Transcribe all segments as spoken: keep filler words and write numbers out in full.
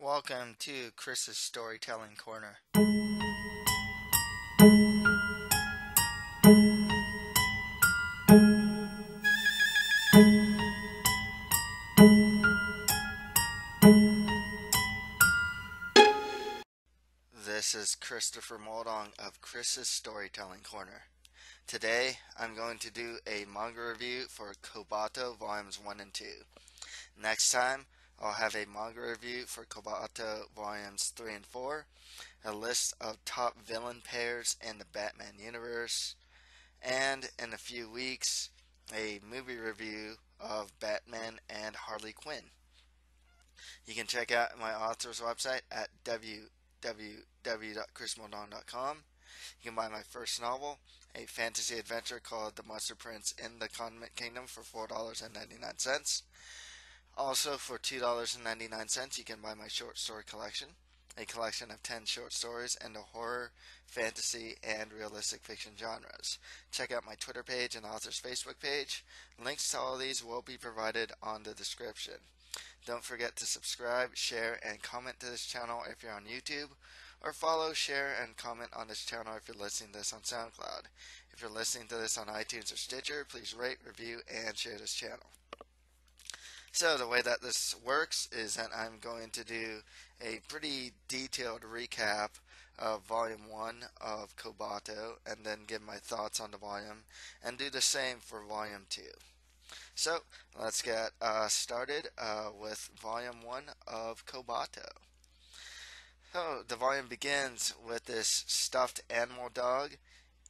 Welcome to Chris's Storytelling Corner. This is Christopher Muldong of Chris's Storytelling Corner. Today I'm going to do a manga review for Kobato Volumes one and two. Next time I'll have a manga review for Kobato Volumes three and four, a list of top villain pairs in the Batman universe, and in a few weeks, a movie review of Batman and Harley Quinn. You can check out my author's website at w w w dot chris muldong dot com. You can buy my first novel, a fantasy adventure called The Monster Prince in the Condiment Kingdom, for four dollars and ninety-nine cents. Also, for two dollars and ninety-nine cents, you can buy my short story collection, a collection of ten short stories in the horror, fantasy, and realistic fiction genres. Check out my Twitter page and author's Facebook page. Links to all of these will be provided on the description. Don't forget to subscribe, share, and comment to this channel if you're on YouTube, or follow, share, and comment on this channel if you're listening to this on SoundCloud. If you're listening to this on iTunes or Stitcher, please rate, review, and share this channel. So the way that this works is that I'm going to do a pretty detailed recap of Volume one of Kobato, and then give my thoughts on the volume, and do the same for Volume two. So let's get uh, started uh, with Volume one of Kobato. So the volume begins with this stuffed animal dog,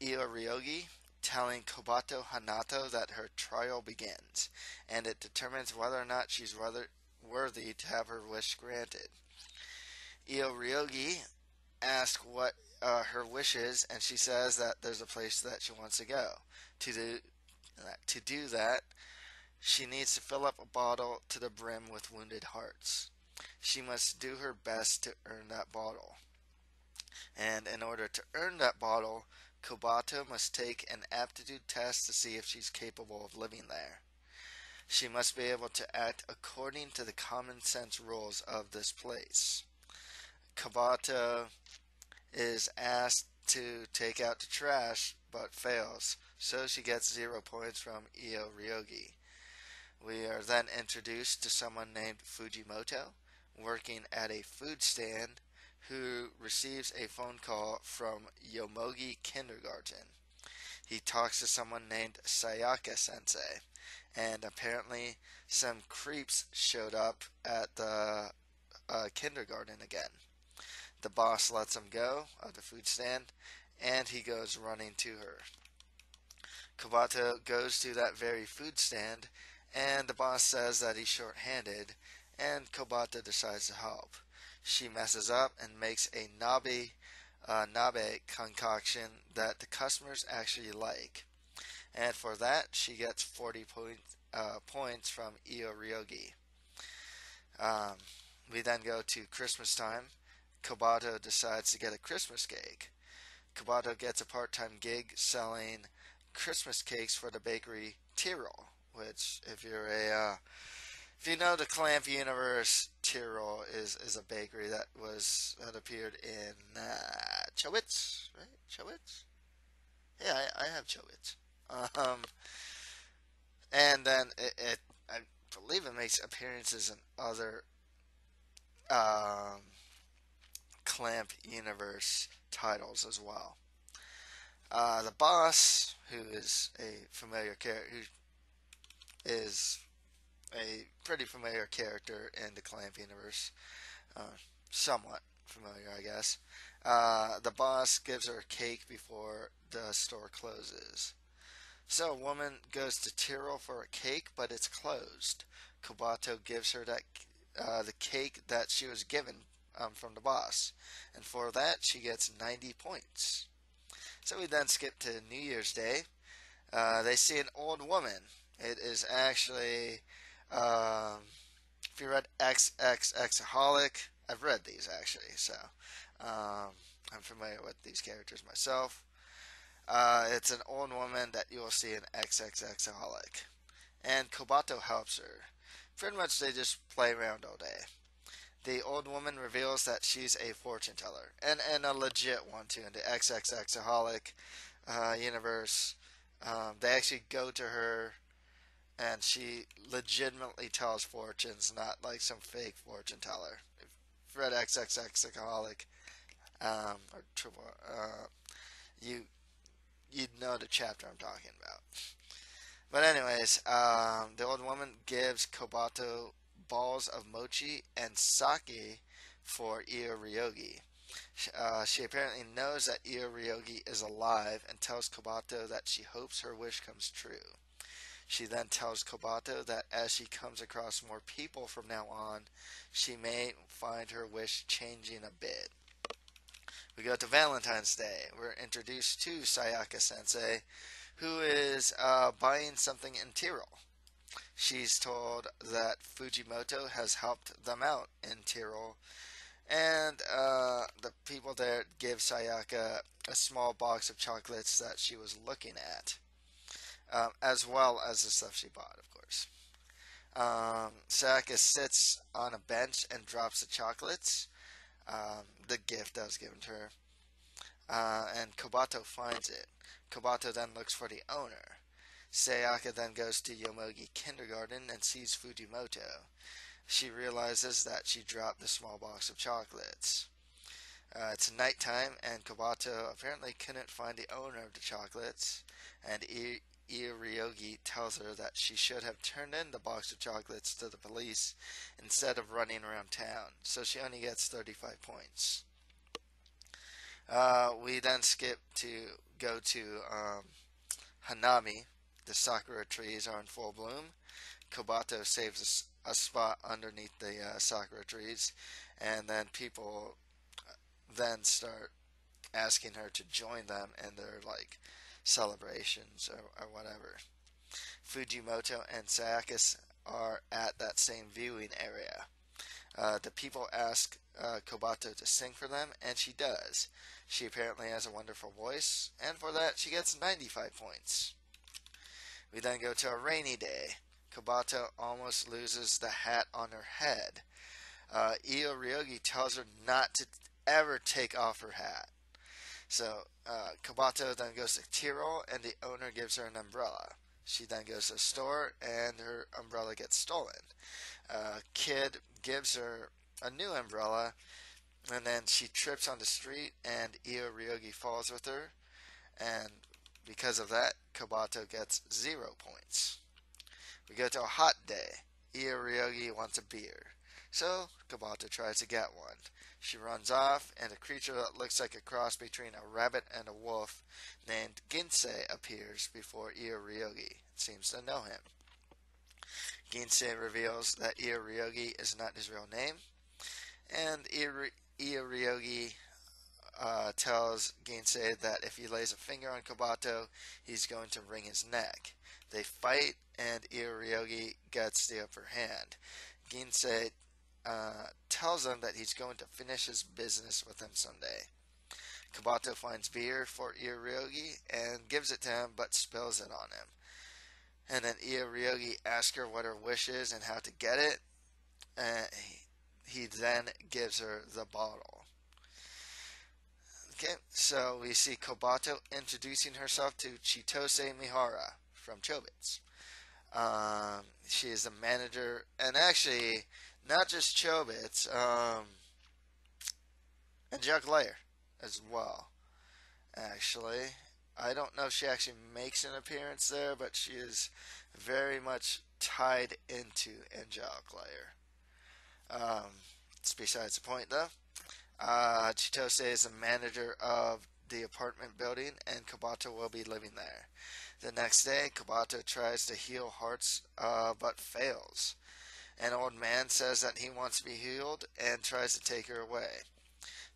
Ioryogi, telling Kobato Hanato that her trial begins, and it determines whether or not she's worthy to have her wish granted. Ioryogi asks what uh, her wish is, and she says that there's a place that she wants to go. To do, uh, to do that, she needs to fill up a bottle to the brim with wounded hearts. She must do her best to earn that bottle. And in order to earn that bottle, Kobato must take an aptitude test to see if she's capable of living there. She must be able to act according to the common sense rules of this place. Kobato is asked to take out the trash, but fails, so she gets zero points from Ioryogi. We are then introduced to someone named Fujimoto, working at a food stand, who receives a phone call from Yomogi Kindergarten. He talks to someone named Sayaka Sensei, and apparently some creeps showed up at the uh, kindergarten again. The boss lets him go of the food stand, and he goes running to her. Kobato goes to that very food stand, and the boss says that he's short-handed, and Kobato decides to help. She messes up and makes a nabe, uh, nabe concoction that the customers actually like. And for that, she gets forty point, uh, points from Ioryogi. Um, we then go to Christmas time. Kobato decides to get a Christmas cake. Kobato gets a part-time gig selling Christmas cakes for the bakery Tirol, which, if you're a... Uh, If you know the Clamp universe, Tirol is, is a bakery that was that appeared in uh, Chobits, right? Chobits? Yeah, I, I have Chobits. Um, and then it, it, I believe it makes appearances in other um, Clamp universe titles as well. Uh, the boss, who is a familiar character, who is... a pretty familiar character in the Clamp universe, uh, somewhat familiar, I guess. Uh, the boss gives her a cake before the store closes. So a woman goes to Tirol for a cake, but it's closed. Kobato gives her that uh, the cake that she was given um, from the boss, and for that she gets ninety points. So we then skip to New Year's Day. Uh, they see an old woman. It is actually... Um, if you read xxxHOLiC, I've read these actually, so um, I'm familiar with these characters myself. Uh, it's an old woman that you will see in xxxHOLiC, and Kobato helps her. Pretty much they just play around all day. the old woman reveals that she's a fortune teller, and and a legit one too. In the XXXHOLiC uh, universe, um, they actually go to her, and she legitimately tells fortunes, not like some fake fortune teller. If you've read XXXHOLiC, um, or triple, uh, you you'd know the chapter I'm talking about. But anyways, um, the old woman gives Kobato balls of mochi and sake for Ioryogi. Uh, she apparently knows that Ioryogi is alive and tells Kobato that she hopes her wish comes true. She then tells Kobato that as she comes across more people from now on, she may find her wish changing a bit. We go to Valentine's Day. We're introduced to Sayaka-sensei, who is uh, buying something in Tirol. She's told that Fujimoto has helped them out in Tirol, and uh, the people there give Sayaka a small box of chocolates that she was looking at, um, as well as the stuff she bought, of course. Um, Sayaka sits on a bench and drops the chocolates. Um, the gift that was given to her, uh, and Kobato finds it. Kobato then looks for the owner. Sayaka then goes to Yomogi Kindergarten and sees Fujimoto. She realizes that she dropped the small box of chocolates. Uh, it's nighttime, and Kobato apparently couldn't find the owner of the chocolates, and I Ioryogi tells her that she should have turned in the box of chocolates to the police instead of running around town, so she only gets thirty-five points. Uh, we then skip to go to um, Hanami. The sakura trees are in full bloom. Kobato saves a, a spot underneath the uh, sakura trees, and then people then start asking her to join them in their like celebrations or, or whatever. Fujimoto and Sayaka are at that same viewing area. Uh, the people ask uh, Kobato to sing for them, and she does. She apparently has a wonderful voice, and for that she gets ninety-five points. We then go to a rainy day. Kobato almost loses the hat on her head. Uh, Ioryogi tells her not to ever take off her hat. So uh, Kobato then goes to Tirol, and the owner gives her an umbrella. She then goes to a store, and her umbrella gets stolen. Uh, kid gives her a new umbrella, and then she trips on the street, and Ioryogi falls with her, and because of that, Kobato gets zero points. We go to a hot day. Ioryogi wants a beer, so Kobato tries to get one. She runs off, and a creature that looks like a cross between a rabbit and a wolf named Ginsei appears before Ioryogi. It seems to know him. Ginsei reveals that Ioryogi is not his real name, and Ioryogi uh, tells Ginsei that if he lays a finger on Kobato, he's going to wring his neck. They fight, and Ioryogi gets the upper hand. Ginsei Uh, tells him that he's going to finish his business with him someday. Kobato finds beer for Ioryogi and gives it to him, but spills it on him. And then Ioryogi asks her what her wish is and how to get it, and he, he then gives her the bottle. Okay, so we see Kobato introducing herself to Chitose Mihara from Chobits. Um, she is the manager, and actually not just Chobits, um, Angelic Layer as well, actually. I don't know if she actually makes an appearance there, but she is very much tied into Angelic Layer. Um, it's besides the point, though. Uh, Chitose is the manager of the apartment building, and Kobato will be living there. The next day, Kobato tries to heal hearts, uh, but fails. An old man says that he wants to be healed and tries to take her away.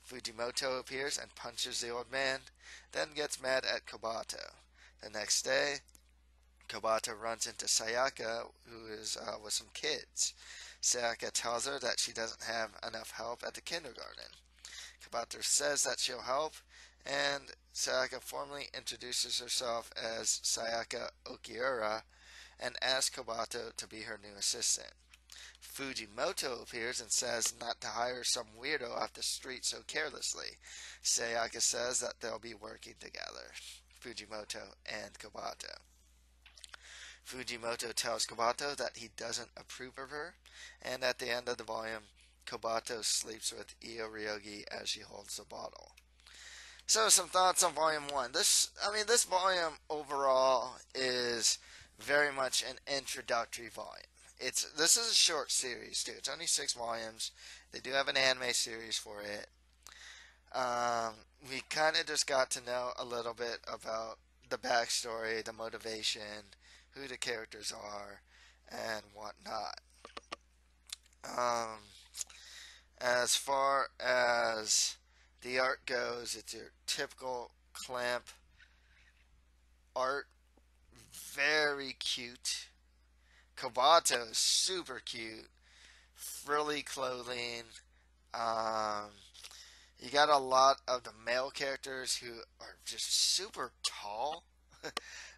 Fujimoto appears and punches the old man, then gets mad at Kobato. The next day, Kobato runs into Sayaka, who is uh, with some kids. Sayaka tells her that she doesn't have enough help at the kindergarten. Kobato says that she'll help, and Sayaka formally introduces herself as Sayaka Okiura and asks Kobato to be her new assistant. Fujimoto appears and says not to hire some weirdo off the street so carelessly. Sayaka says that they'll be working together, Fujimoto and Kobato. Fujimoto tells Kobato that he doesn't approve of her, and at the end of the volume, Kobato sleeps with Ioryogi as she holds the bottle. So some thoughts on volume one. This, I mean, this volume overall is very much an introductory volume. It's this is a short series too. It's only six volumes. They do have an anime series for it. Um, we kind of just got to know a little bit about the backstory, the motivation, who the characters are, and whatnot. Um, as far as the art goes, it's your typical Clamp art. Very cute. Kobato, super cute. Frilly clothing. Um, you got a lot of the male characters who are just super tall.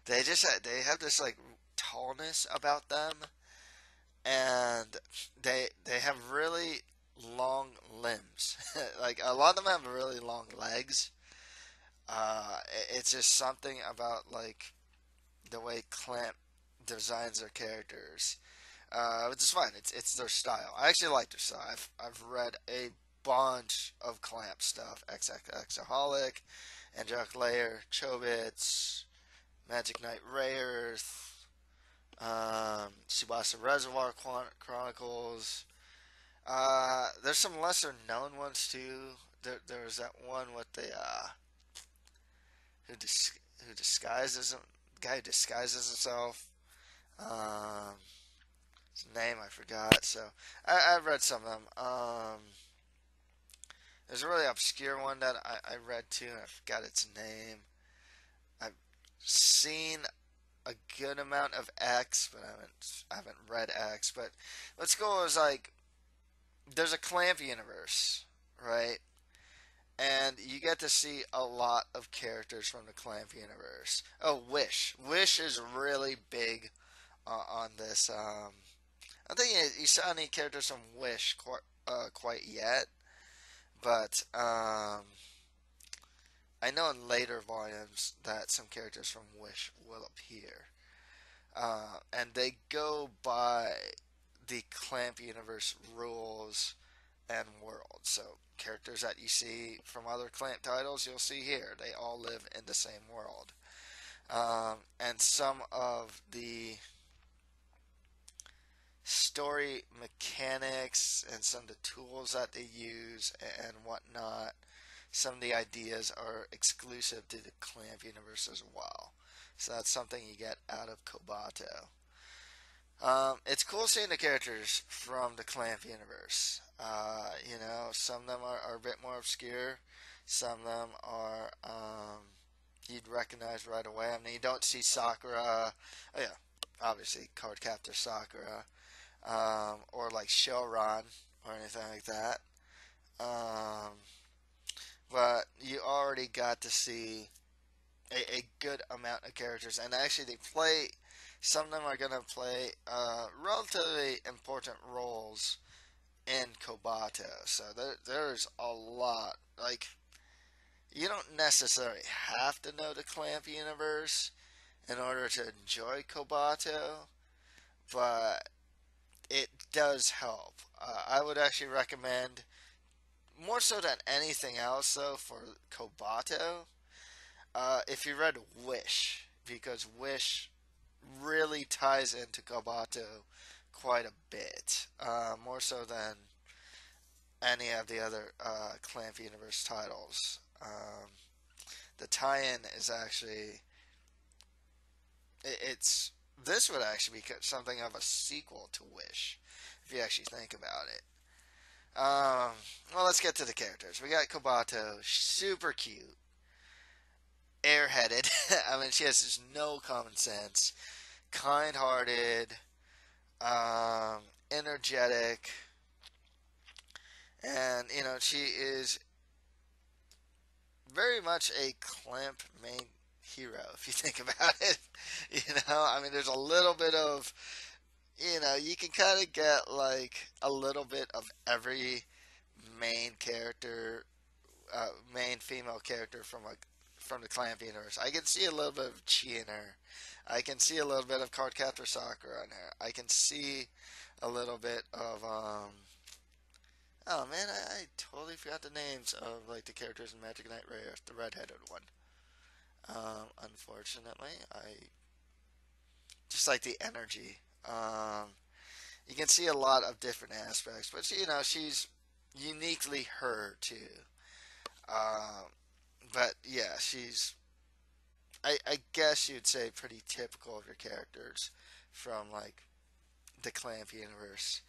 They just they have this like tallness about them, and they they have really long limbs. Like a lot of them have really long legs. Uh, it's just something about like the way Clamp designs their characters, uh, which is fine. It's it's their style. I actually like their style. I've I've read a bunch of Clamp stuff: xxxHOLiC, Angelic Layer, Chobits, Magic Knight Rayearth, um, Tsubasa Reservoir Chronicles. Uh, there's some lesser known ones too. There, there was that one with the uh, who dis who disguises him, guy who disguises himself. Um, his name I forgot. So I, I've read some of them. Um, there's a really obscure one that I, I read too, and I forgot its name. Seen a good amount of X, but I haven't, I haven't read X. But what's cool is like there's a Clamp universe, right? And you get to see a lot of characters from the Clamp universe. Oh, Wish, Wish is really big uh, on this. Um, I don't think you, you saw any characters from Wish quite, uh, quite yet, but um. I know in later volumes that some characters from Wish will appear. Uh, and they go by the Clamp universe rules and world. So characters that you see from other Clamp titles, you'll see here. They all live in the same world. Um, and some of the story mechanics and some of the tools that they use and whatnot, some of the ideas are exclusive to the Clamp universe as well. So that's something you get out of Kobato. Um, it's cool seeing the characters from the Clamp universe. Uh, you know, some of them are, are a bit more obscure. Some of them are, um, you'd recognize right away. I mean, you don't see Sakura. Oh yeah, obviously, Cardcaptor Sakura. Um, or like Shellron or anything like that. Um... But you already got to see a, a good amount of characters. And actually they play, some of them are going to play uh, relatively important roles in Kobato. So there, there's a lot. Like, you don't necessarily have to know the Clamp universe in order to enjoy Kobato. But it does help. Uh, I would actually recommend, more so than anything else, though, for Kobato, uh, if you read Wish, because Wish really ties into Kobato quite a bit, uh, more so than any of the other uh, Clamp universe titles. Um, the tie-in is actually, it, it's this would actually be something of a sequel to Wish, if you actually think about it. Um, well, let's get to the characters. We got Kobato, super cute, airheaded. I mean, she has just no common sense, kind-hearted, um, energetic, and, you know, she is very much a Clamp main hero, if you think about it. You know, I mean, there's a little bit of you know, you can kind of get like a little bit of every main character, uh, main female character from like from the Clamp universe. I can see a little bit of Chi in her. I can see a little bit of Cardcaptor Sakura in her. I can see a little bit of um. Oh man, I, I totally forgot the names of like the characters in Magic Knight Rayearth, the red-headed one. Um, unfortunately, I just like the energy. Um, you can see a lot of different aspects, but you know she's uniquely her too. Um, but yeah, she's I I guess you'd say pretty typical of your characters from like the Clamp universe.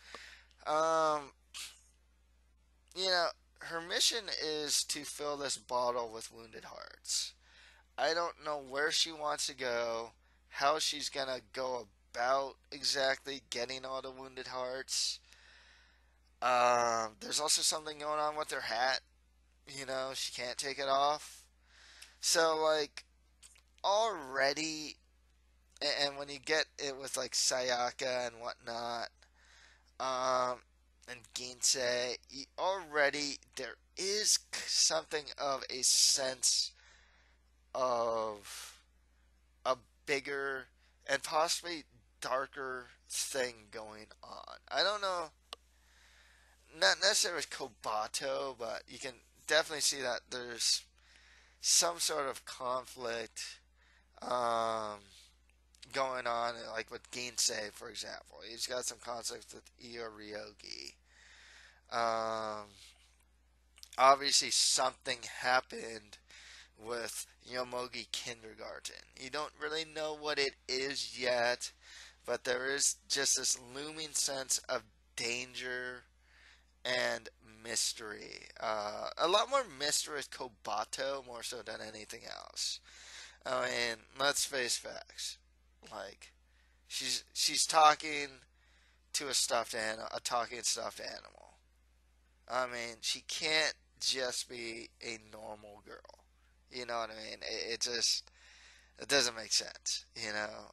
Um. You know, her mission is to fill this bottle with wounded hearts. I don't know where she wants to go, how she's going to go about exactly getting all the wounded hearts. Um, there's also something going on with her hat. You know, she can't take it off. So, like, already, and when you get it with, like, Sayaka and whatnot, um... and Ginsei, already there is something of a sense of a bigger and possibly darker thing going on. I don't know, not necessarily with Kobato, but you can definitely see that there's some sort of conflict um, going on, like with Ginsei, for example. He's got some conflicts with Ioryogi. Um, obviously, something happened with Yomogi Kindergarten. You don't really know what it is yet, but there is just this looming sense of danger and mystery. Uh, a lot more mystery with Kobato, more so than anything else. I mean, let's face facts. Like, she's she's talking to a stuffed animal, a talking stuffed animal. I mean, she can't just be a normal girl. You know what I mean? It, it just it doesn't make sense. You know,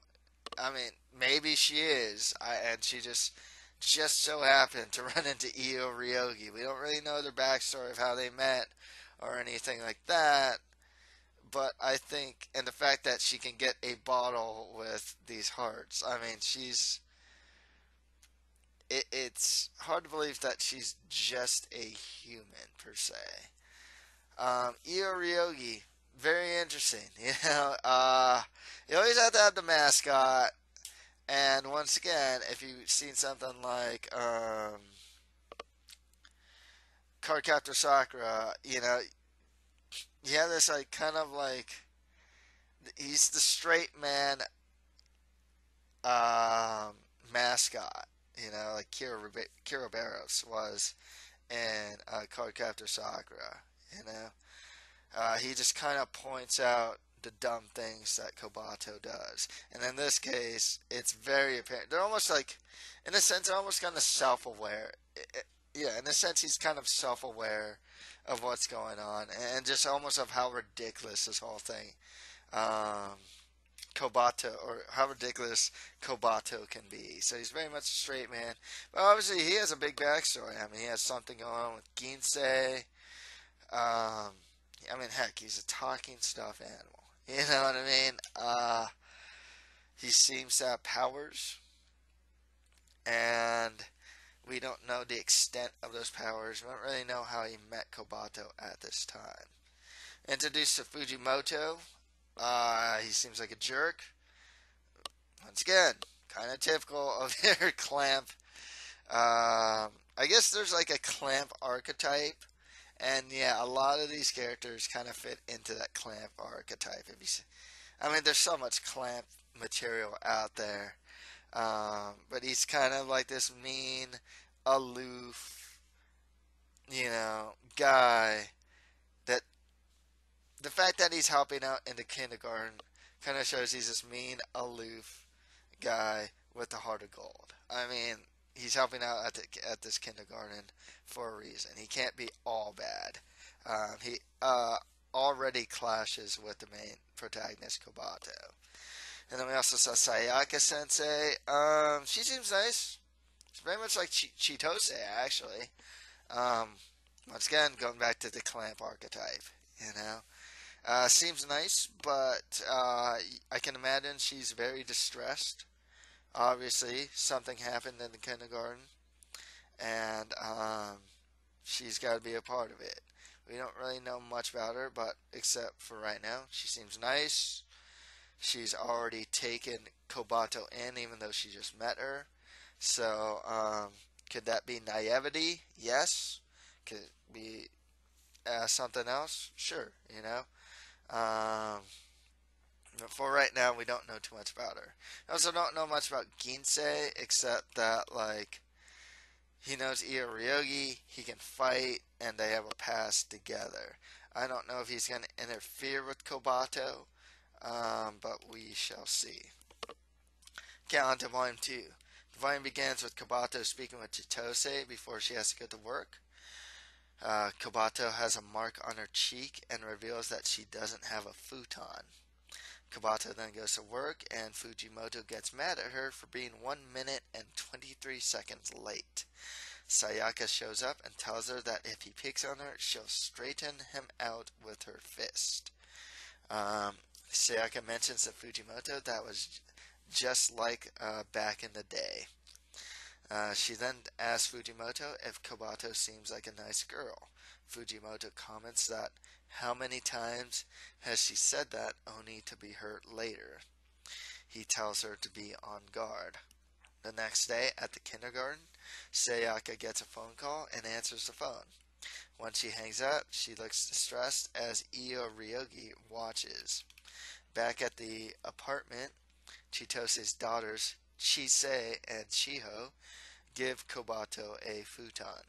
I mean, maybe she is, I, and she just just so happened to run into Ioryogi. We don't really know their backstory of how they met or anything like that. But I think, and the fact that she can get a bottle with these hearts, I mean, she's, it, it's hard to believe that she's just a human, per se. Um, Ioryogi, very interesting, you know, uh, you always have to have the mascot, and once again, if you've seen something like, um, Cardcaptor Sakura, you know, you have this like kind of like he's the straight man um, mascot, you know, like Kiribaros was in uh, Cardcaptor Sakura. You know, uh, he just kind of points out the dumb things that Kobato does, and in this case, it's very apparent. They're almost like, in a sense, they're almost kind of self-aware. It, it, yeah, in a sense, he's kind of self-aware of what's going on, and just almost of how ridiculous this whole thing, um, Kobato, or how ridiculous Kobato can be. So he's very much a straight man, but obviously he has a big backstory. I mean, he has something going on with Ginsei. Um, I mean, heck, he's a talking stuffed animal. You know what I mean? Uh, he seems to have powers, and we don't know the extent of those powers. We don't really know how he met Kobato at this time. Introduced to Fujimoto. Uh, he seems like a jerk. Once again, kind of typical of their Clamp. Um, I guess there's like a Clamp archetype. And yeah, a lot of these characters kind of fit into that Clamp archetype. If you see, I mean, there's so much Clamp material out there. Um, but he's kind of like this mean, aloof, you know, guy that the fact that he's helping out in the kindergarten kind of shows he's this mean, aloof guy with the heart of gold. I mean, he's helping out at, the, at this kindergarten for a reason. He can't be all bad. Um, he uh, already clashes with the main protagonist, Kobato. And then we also saw Sayaka Sensei. Um, she seems nice. She's very much like Ch- Chitose, actually. Um, once again, going back to the Clamp archetype, you know. Uh, seems nice, but uh, I can imagine she's very distressed. Obviously, something happened in the kindergarten, and um, she's got to be a part of it. We don't really know much about her, but except for right now, she seems nice. She's already taken Kobato in, even though she just met her. So, um, could that be naivety? Yes. Could it be uh, something else? Sure, you know. Um, but for right now, we don't know too much about her. I also don't know much about Ginsei, except that, like, he knows Ioryogi, he can fight, and they have a past together. I don't know if he's going to interfere with Kobato, um, but we shall see. Okay, on to Volume two. The volume begins with Kobato speaking with Chitose before she has to go to work. Uh, Kobato has a mark on her cheek and reveals that she doesn't have a futon. Kobato then goes to work, and Fujimoto gets mad at her for being one minute and twenty-three seconds late. Sayaka shows up and tells her that if he picks on her, she'll straighten him out with her fist. Um, Sayaka mentions to Fujimoto that was just like uh, back in the day. Uh, she then asks Fujimoto if Kobato seems like a nice girl. Fujimoto comments that how many times has she said that only to be hurt later? He tells her to be on guard. The next day at the kindergarten, Sayaka gets a phone call and answers the phone. When she hangs up, she looks distressed as Ioryogi watches. Back at the apartment, Chitose's daughters Chisei and Chiho give Kobato a futon.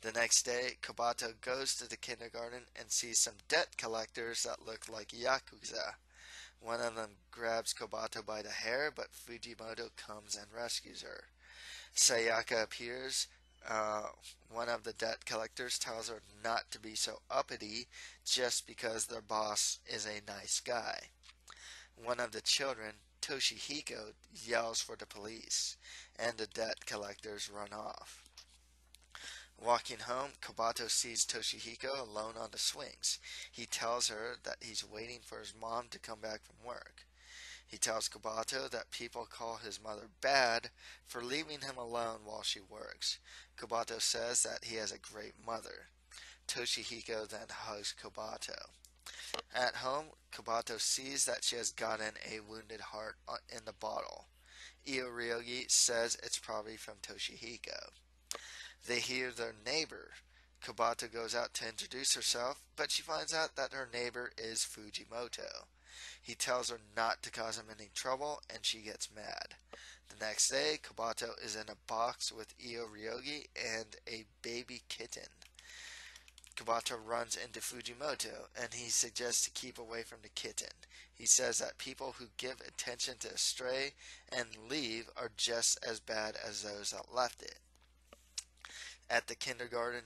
The next day, Kobato goes to the kindergarten and sees some debt collectors that look like Yakuza. One of them grabs Kobato by the hair, but Fujimoto comes and rescues her. Sayaka appears. Uh, one of the debt collectors tells her not to be so uppity just because their boss is a nice guy. One of the children, Toshihiko, yells for the police, and the debt collectors run off. Walking home, Kobato sees Toshihiko alone on the swings. He tells her that he's waiting for his mom to come back from work. He tells Kobato that people call his mother bad for leaving him alone while she works. Kobato says that he has a great mother. Toshihiko then hugs Kobato. At home, Kobato sees that she has gotten a wounded heart in the bottle. Ioryogi says it's probably from Toshihiko. They hear their neighbor. Kobato goes out to introduce herself, but she finds out that her neighbor is Fujimoto. He tells her not to cause him any trouble, and she gets mad. The next day, Kobato is in a box with Ioryogi and a baby kitten. Kobato runs into Fujimoto, and he suggests to keep away from the kitten. He says that people who give attention to a stray and leave are just as bad as those that left it. At the kindergarten,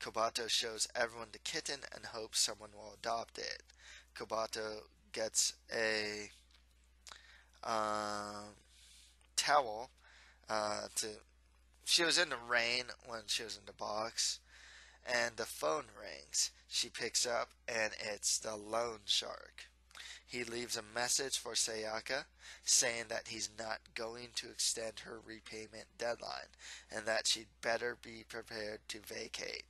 Kobato shows everyone the kitten and hopes someone will adopt it. Kobato gets a um, towel. Uh, to she was in the rain when she was in the box, and the phone rings. She picks up, and it's the loan shark. He leaves a message for Sayaka saying that he's not going to extend her repayment deadline and that she'd better be prepared to vacate.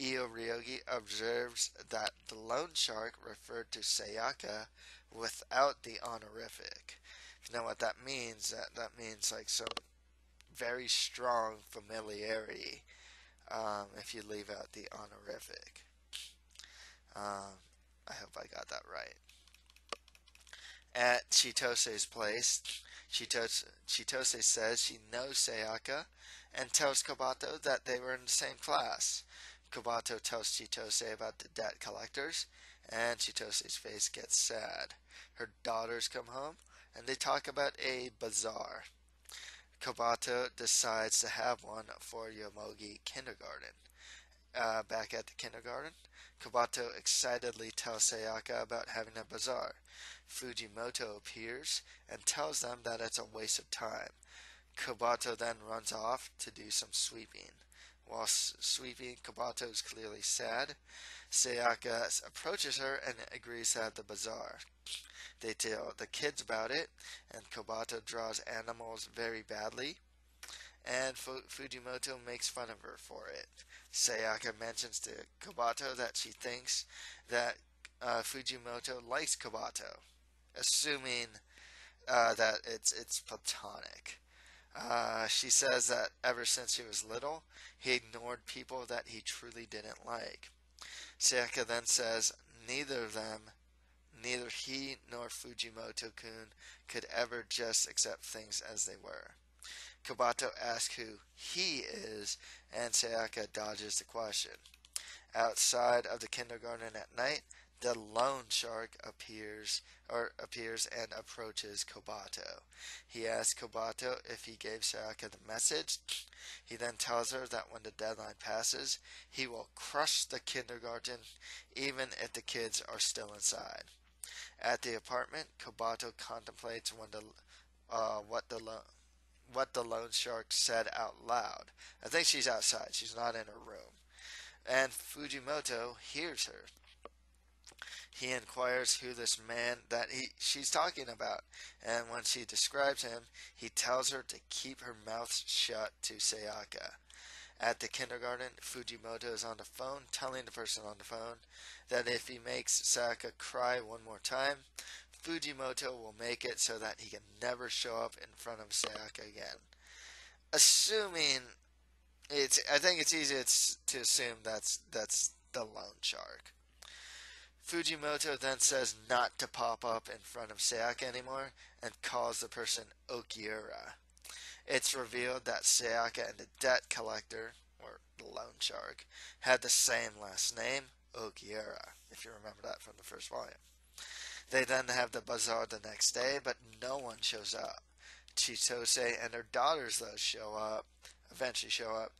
Ioryogi observes that the loan shark referred to Sayaka without the honorific. If you know what that means, that, that means like some very strong familiarity um, if you leave out the honorific. Um, I hope I got that right. At Chitose's place, Chitose, Chitose says she knows Sayaka and tells Kobato that they were in the same class. Kobato tells Chitose about the debt collectors, and Chitose's face gets sad. Her daughters come home, and they talk about a bazaar. Kobato decides to have one for Yomogi Kindergarten. uh, back at the kindergarten. Kobato excitedly tells Sayaka about having a bazaar. Fujimoto appears and tells them that it's a waste of time. Kobato then runs off to do some sweeping. While sweeping, Kobato is clearly sad. Sayaka approaches her and agrees to have the bazaar. They tell the kids about it, and Kobato draws animals very badly, and Fujimoto makes fun of her for it. Sayaka mentions to Kobato that she thinks that uh, Fujimoto likes Kobato, assuming uh, that it's it's platonic. Uh, she says that ever since he was little, he ignored people that he truly didn't like. Sayaka then says neither of them, neither he nor Fujimoto-kun could ever just accept things as they were. Kobato asks who he is, and Sayaka dodges the question. Outside of the kindergarten at night, the loan shark appears or appears and approaches Kobato. He asks Kobato if he gave Sayaka the message. He then tells her that when the deadline passes, he will crush the kindergarten even if the kids are still inside. At the apartment, Kobato contemplates when the, uh, what the loan what the loan shark said out loud. I think she's outside. She's not in her room. And Fujimoto hears her. He inquires who this man that he she's talking about, and when she describes him, he tells her to keep her mouth shut to Sayaka. At the kindergarten, Fujimoto is on the phone, telling the person on the phone that if he makes Sayaka cry one more time, Fujimoto will make it so that he can never show up in front of Sayaka again. Assuming it's, I think it's easy to assume that's that's the loan shark. Fujimoto then says not to pop up in front of Sayaka anymore and calls the person Okiura. It's revealed that Sayaka and the debt collector, or the loan shark, had the same last name, Okiura, if you remember that from the first volume. They then have the bazaar the next day, but no one shows up. Chitose and her daughters, though, show up, eventually show up,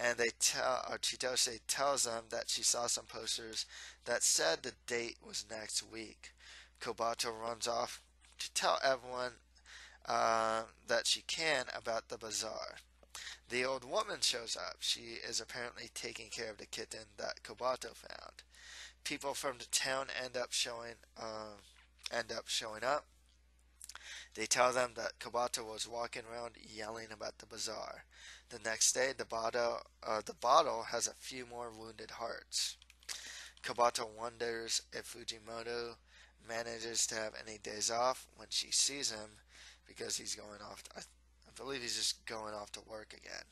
and they tell, or Chitose tells them that she saw some posters that said the date was next week. Kobato runs off to tell everyone uh, that she can about the bazaar. The old woman shows up. She is apparently taking care of the kitten that Kobato found. People from the town end up showing, uh, end up showing up. They tell them that Kobato was walking around yelling about the bazaar. The next day, the bottle, uh, the bottle has a few more wounded hearts. Kobato wonders if Fujimoto manages to have any days off when she sees him, because he's going off, to, I, I believe he's just going off to work again.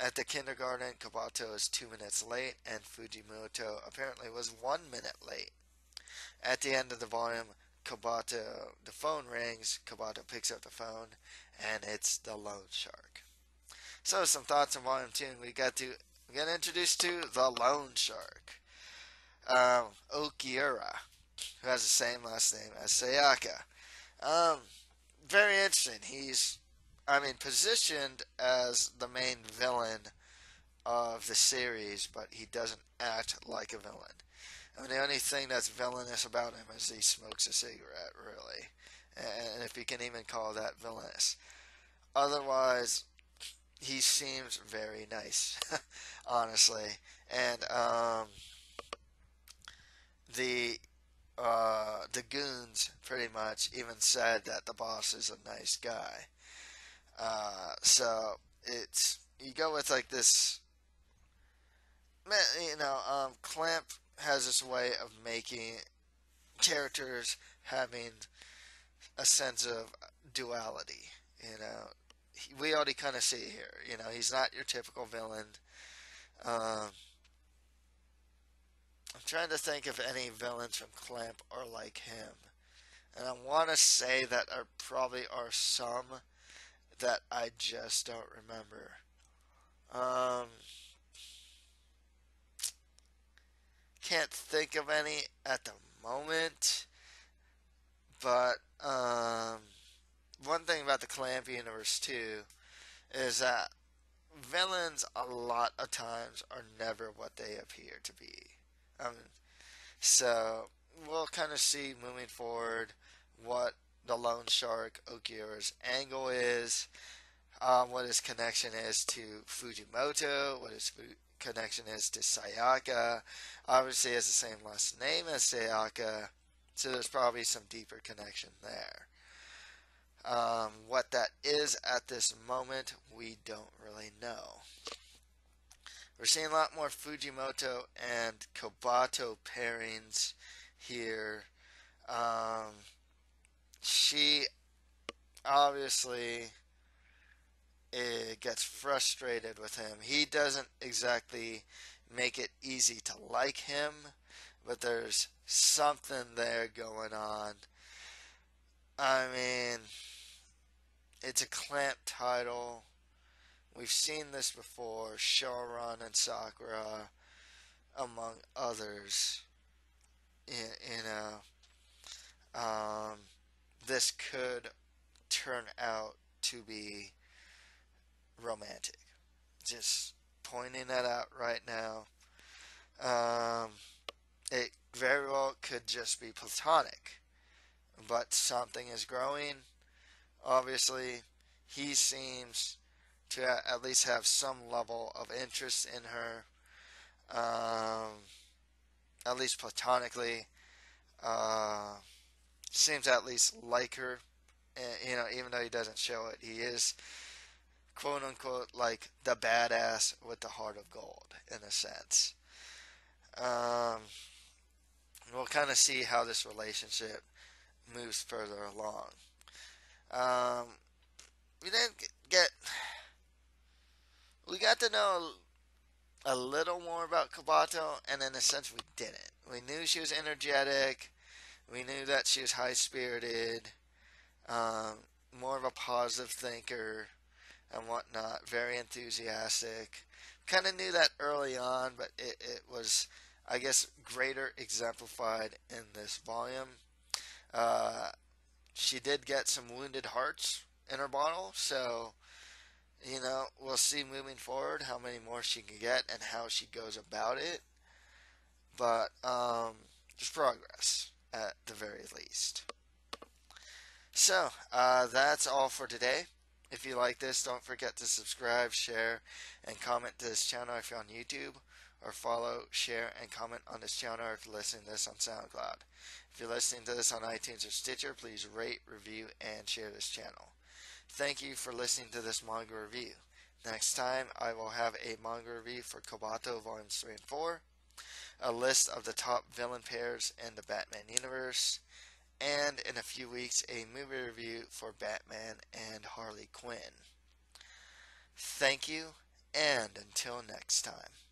At the kindergarten, Kobato is two minutes late, and Fujimoto apparently was one minute late. At the end of the volume, Kobato, the phone rings, Kobato picks up the phone, and it's the loan shark. So some thoughts on volume two, and we got to we got introduced to the loan shark, um, Okiura, who has the same last name as Sayaka. Um, very interesting. He's, I mean, positioned as the main villain of the series, but he doesn't act like a villain. I mean, the only thing that's villainous about him is he smokes a cigarette, really. And if you can even call that villainous. Otherwise, he seems very nice, honestly. And um, the uh, the goons pretty much even said that the boss is a nice guy. Uh, so it's, you go with like this, you know, um, Clamp has this way of making characters having a sense of duality. You know, he, we already kind of see it here. You know, he's not your typical villain. Um, I'm trying to think if any villains from Clamp are like him, and I want to say that there probably are some that I just don't remember. Um, can't think of any at the moment, but um, one thing about the Clamp universe too is that villains a lot of times are never what they appear to be. Um, so we'll kind of see moving forward what the Lone Shark Okiura's angle is, um, what his connection is to Fujimoto, what his fu- connection is to Sayaka. Obviously has the same last name as Sayaka, so there's probably some deeper connection there. Um, what that is at this moment, we don't really know. We're seeing a lot more Fujimoto and Kobato pairings here. Um, she obviously uh, gets frustrated with him. He doesn't exactly make it easy to like him, but there's something there going on. I mean, it's a Clamp title. We've seen this before. Shoran and Sakura, among others. You, you know, um, this could turn out to be romantic. Just pointing that out right now. Um, it very well could just be platonic, but something is growing. Obviously, he seems to at least have some level of interest in her, um, at least platonically. Uh, seems to at least like her, and, you know, even though he doesn't show it. He is, quote unquote, like the badass with the heart of gold, in a sense. Um, we'll kind of see how this relationship moves further along. Um, we didn't get... We got to know a little more about Kobato, and in a sense we didn't. We knew she was energetic. We knew that she was high-spirited. Um, more of a positive thinker and whatnot. Very enthusiastic. Kind of knew that early on, but it, it was, I guess, greater exemplified in this volume. Uh, she did get some wounded hearts in her bottle, so, you know, we'll see moving forward how many more she can get and how she goes about it. But, um, just progress, at the very least. So, uh, that's all for today. If you like this, don't forget to subscribe, share, and comment to this channel if you're on YouTube, or follow, share, and comment on this channel if you're listening to this on SoundCloud. If you're listening to this on iTunes or Stitcher, please rate, review, and share this channel. Thank you for listening to this manga review. Next time, I will have a manga review for Kobato Volumes three and four, a list of the top villain pairs in the Batman universe, and in a few weeks, a movie review for Batman and Harley Quinn. Thank you, and until next time.